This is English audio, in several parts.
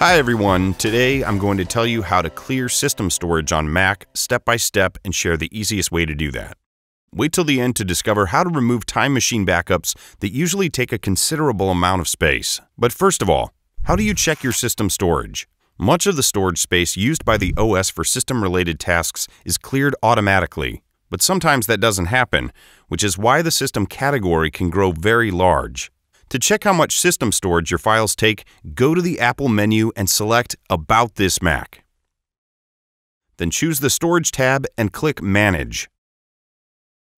Hi everyone, today I'm going to tell you how to clear system storage on Mac step by step and share the easiest way to do that. Wait till the end to discover how to remove Time Machine backups that usually take a considerable amount of space. But first of all, how do you check your system storage? Much of the storage space used by the OS for system-related tasks is cleared automatically, but sometimes that doesn't happen, which is why the system category can grow very large. To check how much system storage your files take, go to the Apple menu and select About This Mac. Then choose the Storage tab and click Manage.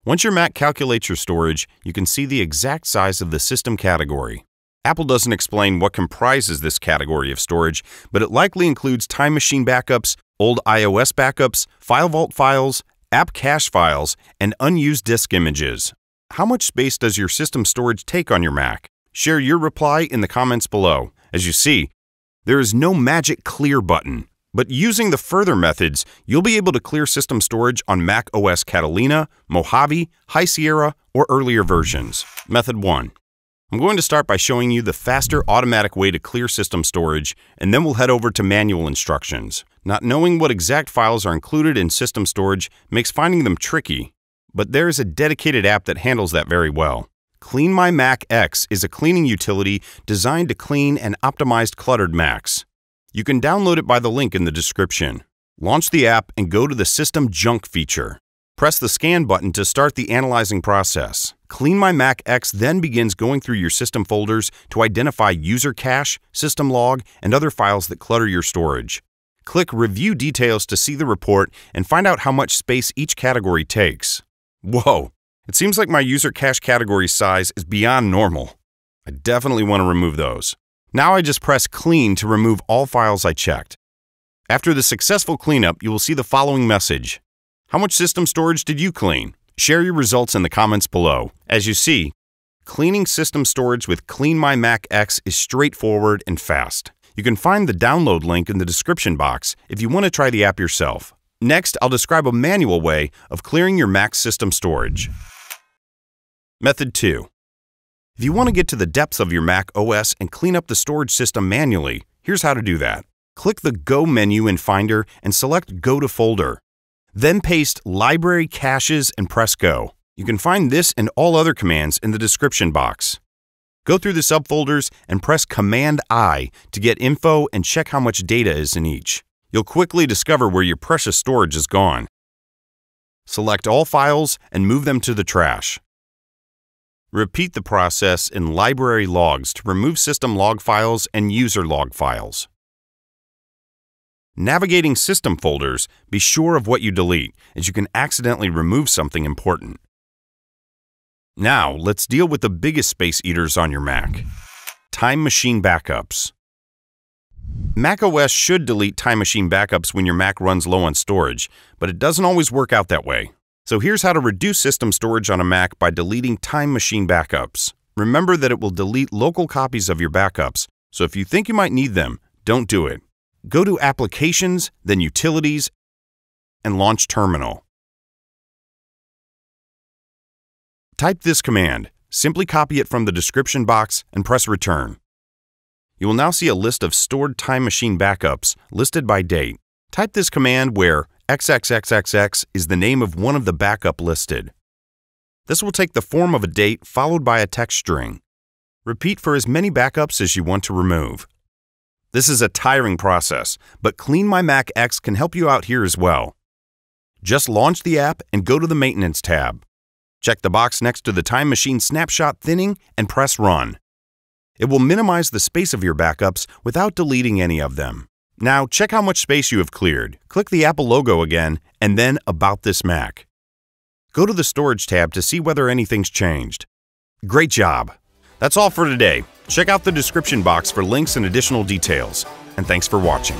Once your Mac calculates your storage, you can see the exact size of the system category. Apple doesn't explain what comprises this category of storage, but it likely includes Time Machine backups, old iOS backups, FileVault files, AppCache files, and unused disk images. How much space does your system storage take on your Mac? Share your reply in the comments below. As you see, there is no magic clear button, but using the further methods, you'll be able to clear system storage on macOS Catalina, Mojave, High Sierra, or earlier versions. Method 1. I'm going to start by showing you the faster automatic way to clear system storage, and then we'll head over to manual instructions. Not knowing what exact files are included in system storage makes finding them tricky, but there is a dedicated app that handles that very well. CleanMyMac X is a cleaning utility designed to clean and optimize cluttered Macs. You can download it by the link in the description. Launch the app and go to the System Junk feature. Press the Scan button to start the analyzing process. CleanMyMac X then begins going through your system folders to identify user cache, system log, and other files that clutter your storage. Click Review Details to see the report and find out how much space each category takes. Whoa, it seems like my user cache category size is beyond normal. I definitely want to remove those. Now I just press Clean to remove all files I checked. After the successful cleanup, you will see the following message. How much system storage did you clean? Share your results in the comments below. As you see, cleaning system storage with CleanMyMac X is straightforward and fast. You can find the download link in the description box if you want to try the app yourself. Next, I'll describe a manual way of clearing your Mac system storage. Method 2. If you want to get to the depths of your Mac OS and clean up the storage system manually, here's how to do that. Click the Go menu in Finder and select Go to Folder. Then paste Library Caches and press Go. You can find this and all other commands in the description box. Go through the subfolders and press Command I to get info and check how much data is in each. You'll quickly discover where your precious storage is gone. Select all files and move them to the trash. Repeat the process in Library Logs to remove system log files and user log files. Navigating system folders, be sure of what you delete, as you can accidentally remove something important. Now, let's deal with the biggest space eaters on your Mac. Time Machine backups. macOS should delete Time Machine backups when your Mac runs low on storage, but it doesn't always work out that way. So here's how to reduce system storage on a Mac by deleting Time Machine backups. Remember that it will delete local copies of your backups, so if you think you might need them, don't do it. Go to Applications, then Utilities, and launch Terminal. Type this command, simply copy it from the description box and press Return. You will now see a list of stored Time Machine backups listed by date. Type this command where XXXXX is the name of one of the backup listed. This will take the form of a date followed by a text string. Repeat for as many backups as you want to remove. This is a tiring process, but CleanMyMac X can help you out here as well. Just launch the app and go to the Maintenance tab. Check the box next to the Time Machine snapshot thinning and press Run. It will minimize the space of your backups without deleting any of them. Now check how much space you have cleared. Click the Apple logo again and then About This Mac. Go to the Storage tab to see whether anything's changed. Great job! That's all for today. Check out the description box for links and additional details. And thanks for watching.